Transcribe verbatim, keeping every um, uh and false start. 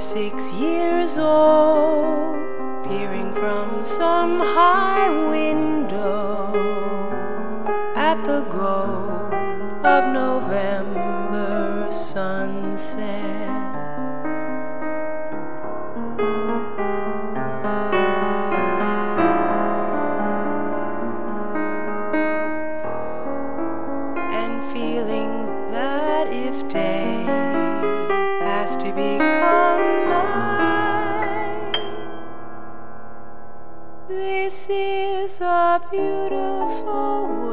six years old, peering from some high window at the gold of November sunset. And feeling that if day has to become night, this is a beautiful world.